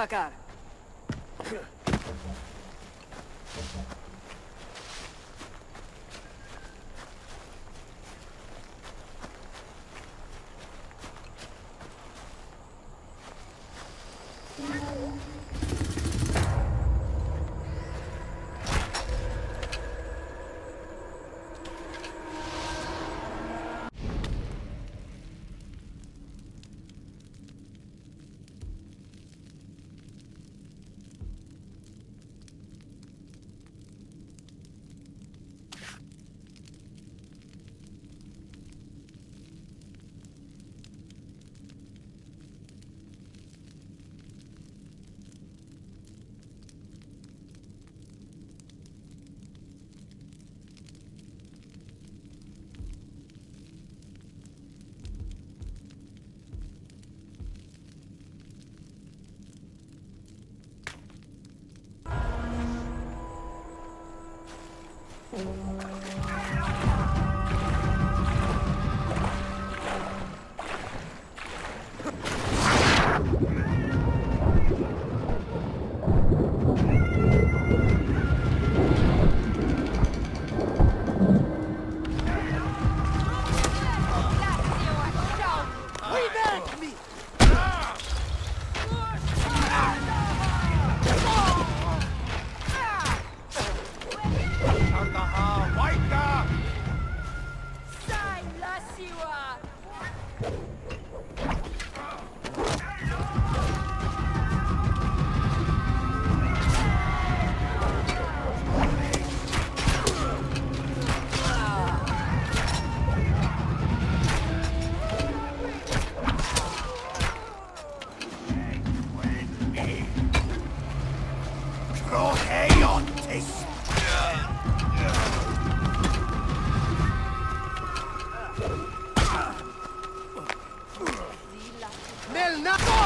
Tá, cara. No!